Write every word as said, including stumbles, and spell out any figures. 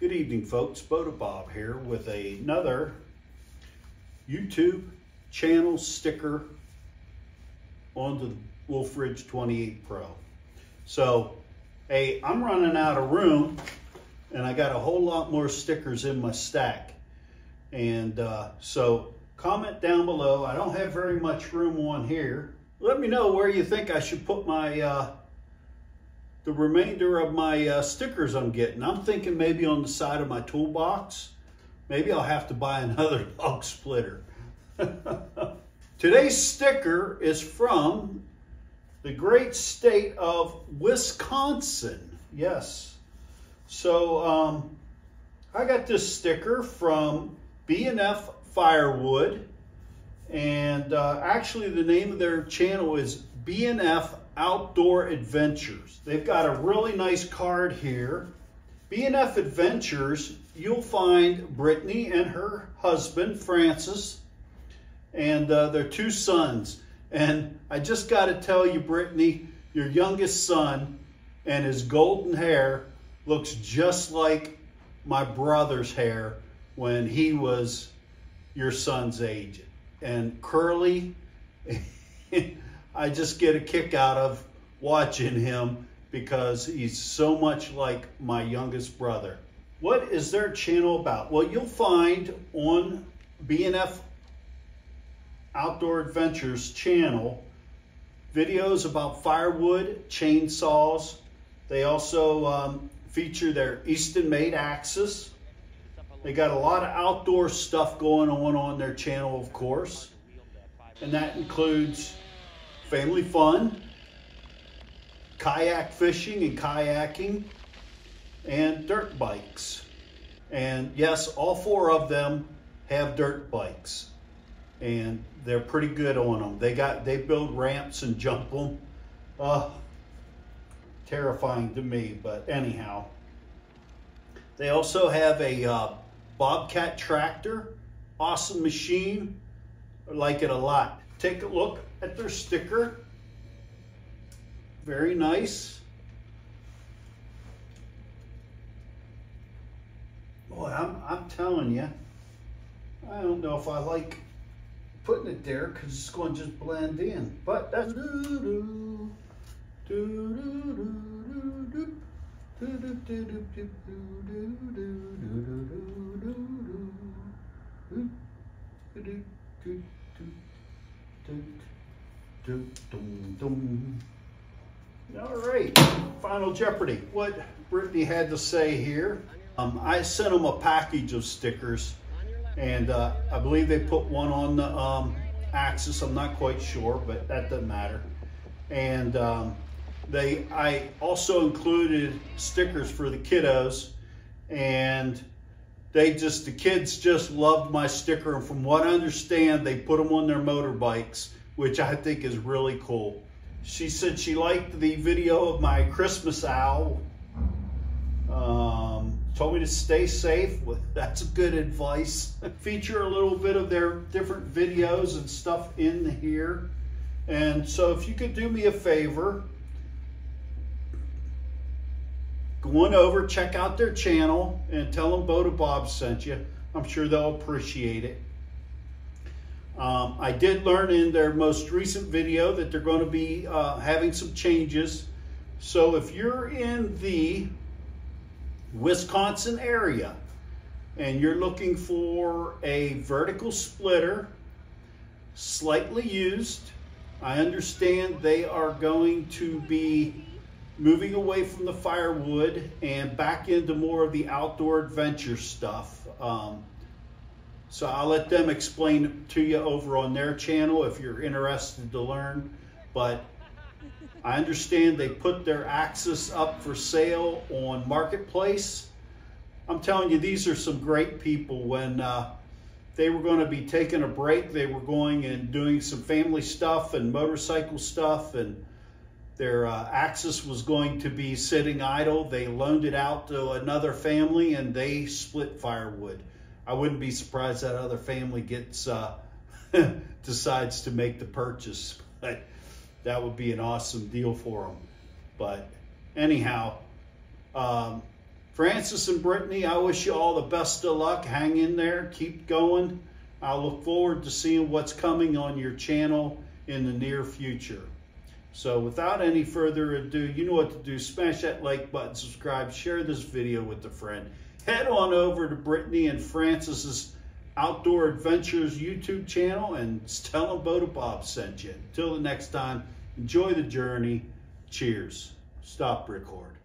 Good evening, folks. Bota Bob here with another YouTube channel sticker onto the Wolf Ridge twenty-eight Pro. So, hey, I'm running out of room, and I got a whole lot more stickers in my stack. And uh, so, comment down below. I don't have very much room on here. Let me know where you think I should put my uh, the remainder of my uh, stickers I'm getting. I'm thinking maybe on the side of my toolbox. Maybe I'll have to buy another log splitter. Today's sticker is from the great state of Wisconsin. Yes. So um, I got this sticker from B and F Firewood. And uh, actually the name of their channel is B and F Outdoor Adventures. They've got a really nice card here. B and F Adventures, you'll find Brittany and her husband, Francis, and uh, their two sons. And I just got to tell you, Brittany, your youngest son and his golden hair looks just like my brother's hair when he was your son's age. And curly, I just get a kick out of watching him because he's so much like my youngest brother. What is their channel about? Well, you'll find on B and F Outdoor Adventures channel videos about firewood, chainsaws. They also um, feature their Easton made axes. They got a lot of outdoor stuff going on on their channel, of course. And that includes family fun, kayak fishing and kayaking, and dirt bikes. And yes, all four of them have dirt bikes. And they're pretty good on them. They got, they build ramps and jump them. Uh, terrifying to me, but anyhow. They also have a uh, Bobcat tractor, awesome machine. I like it a lot. Take a look at their sticker. Very nice. Boy, I'm, I'm telling you, I don't know if I like putting it there because it's going to just blend in. But that's doo-doo, doo-doo-doo-doo-doo. All right, Final Jeopardy. What Brittany had to say here. Um, I sent them a package of stickers, and uh, I believe they put one on the um, axis. I'm not quite sure, but that doesn't matter. And um, They, I also included stickers for the kiddos, and they just, the kids just loved my sticker. And from what I understand, they put them on their motorbikes, which I think is really cool. She said she liked the video of my Christmas owl. Um, told me to stay safe. Well, that's good advice. Feature a little bit of their different videos and stuff in here. And so if you could do me a favor, go on over, check out their channel, and tell them Bota Bob sent you. I'm sure they'll appreciate it. Um, I did learn in their most recent video that they're going to be uh, having some changes. So if you're in the Wisconsin area and you're looking for a vertical splitter, slightly used, I understand they are going to be moving away from the firewood and back into more of the outdoor adventure stuff. Um, so I'll let them explain to you over on their channel if you're interested to learn. But I understand they put their axis up for sale on Marketplace. I'm telling you, these are some great people. When uh, they were going to be taking a break, they were going and doing some family stuff and motorcycle stuff, and their uh, axis was going to be sitting idle. They loaned it out to another family, and they split firewood. I wouldn't be surprised that other family gets uh, decides to make the purchase. But that would be an awesome deal for them. But anyhow, um, Francis and Brittany, I wish you all the best of luck. Hang in there, keep going. I look forward to seeing what's coming on your channel in the near future. So without any further ado, you know what to do. Smash that like button, subscribe, share this video with a friend. Head on over to Brittany and Francis's Outdoor Adventures YouTube channel and tell them Bota Bob sent you. Until the next time, enjoy the journey. Cheers. Stop record.